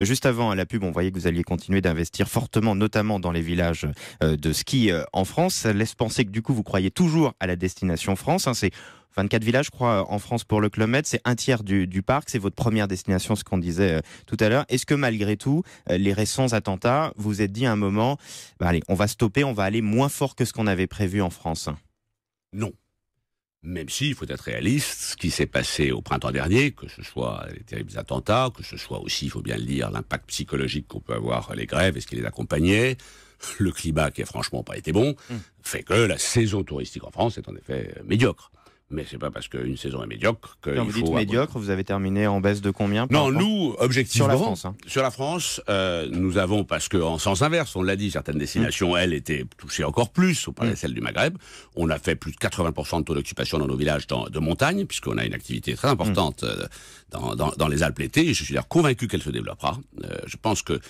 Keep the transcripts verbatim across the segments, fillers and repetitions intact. Juste avant, à la pub, on voyait que vous alliez continuer d'investir fortement, notamment dans les villages de ski en France. Ça laisse penser que du coup, vous croyez toujours à la destination France. C'est vingt-quatre villages, je crois, en France pour le Club Med. C'est un tiers du, du parc. C'est votre première destination, ce qu'on disait tout à l'heure. Est-ce que malgré tout, les récents attentats, vous vous êtes dit à un moment, bah allez, on va stopper, on va aller moins fort que ce qu'on avait prévu en France? Non. Même si, il faut être réaliste, ce qui s'est passé au printemps dernier, que ce soit les terribles attentats, que ce soit aussi, il faut bien le dire, l'impact psychologique qu'on peut avoir, les grèves et ce qui les accompagnait, le climat qui n'a franchement pas été bon, mmh. fait que la saison touristique en France est en effet médiocre. Mais c'est pas parce qu'une saison est médiocre que... Quand vous dites médiocre, avoir... vous avez terminé en baisse de combien? Non, nous, objectivement, sur la France, hein. sur la France euh, nous avons, parce qu'en sens inverse, on l'a dit, certaines destinations, mmh. elles, étaient touchées encore plus, on parlait mmh. celle du Maghreb. On a fait plus de quatre-vingts pour cent de taux d'occupation dans nos villages dans, de montagne, puisqu'on a une activité très importante mmh. dans, dans, dans les Alpes l'été, et je suis d'ailleurs convaincu qu'elle se développera. Euh, je pense que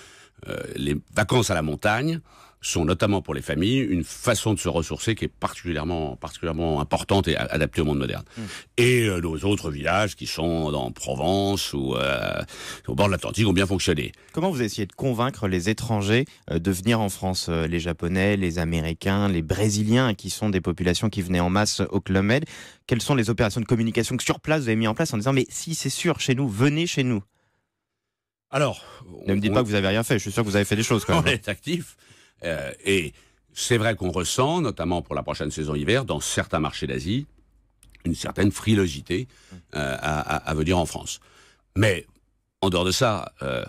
euh, les vacances à la montagne sont notamment pour les familles une façon de se ressourcer qui est particulièrement, particulièrement importante et adaptée au monde moderne. Mmh. Et euh, nos autres villages qui sont en Provence ou euh, au bord de l'Atlantique ont bien fonctionné. Comment vous essayez de convaincre les étrangers euh, de venir en France, euh, les Japonais, les Américains, les Brésiliens, qui sont des populations qui venaient en masse au Club Med? Quelles sont les opérations de communication que sur place vous avez mis en place en disant mais si c'est sûr chez nous, venez chez nous? Alors, ne on... me dites pas que vous n'avez rien fait, je suis sûr que vous avez fait des choses quand même. On est actifs. Euh, et c'est vrai qu'on ressent, notamment pour la prochaine saison hiver, dans certains marchés d'Asie, une certaine frilosité euh, à, à venir en France. Mais en dehors de ça, euh,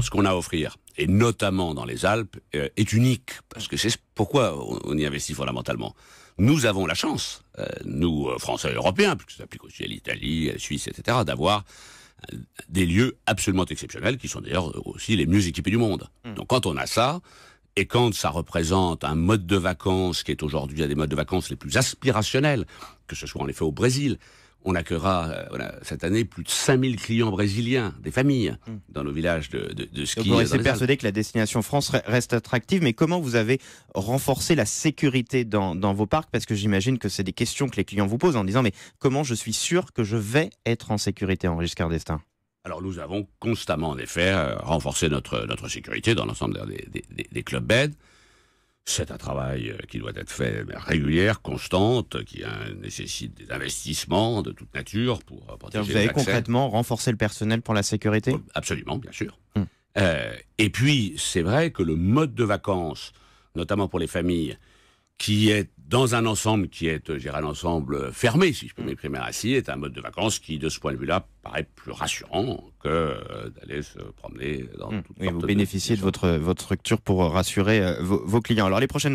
ce qu'on a à offrir, et notamment dans les Alpes, euh, est unique, parce que c'est pourquoi on y investit fondamentalement. Nous avons la chance, euh, nous Français et Européens, puisque ça s'applique aussi à l'Italie, à la Suisse, et cetera, d'avoir des lieux absolument exceptionnels, qui sont d'ailleurs aussi les mieux équipés du monde. Mmh. Donc quand on a ça... Et quand ça représente un mode de vacances qui est aujourd'hui un des modes de vacances les plus aspirationnels, que ce soit en effet au Brésil, on accueillera euh, voilà, cette année plus de cinq mille clients brésiliens, des familles, mmh. dans nos villages de, de, de ski. Donc vous restez persuadé que la destination France reste attractive, mais comment vous avez renforcé la sécurité dans, dans vos parcs? Parce que j'imagine que c'est des questions que les clients vous posent en disant mais comment je suis sûr que je vais être en sécurité, Henri Giscard d'Estaing? Alors nous avons constamment, en effet, euh, renforcé notre, notre sécurité dans l'ensemble des, des, des, des Club Med. C'est un travail qui doit être fait régulière, constante, qui euh, nécessite des investissements de toute nature pour euh, protéger. Vous avez concrètement renforcé le personnel pour la sécurité? Absolument, bien sûr. Hum. Euh, et puis, c'est vrai que le mode de vacances, notamment pour les familles, qui est dans un ensemble qui est, je dirais, un ensemble fermé, si je peux m'exprimer ainsi, est un mode de vacances qui, de ce point de vue-là, paraît plus rassurant que d'aller se promener dans mmh. toute oui, vous bénéficiez de, de votre, votre structure pour rassurer vos, vos clients. Alors, les prochaines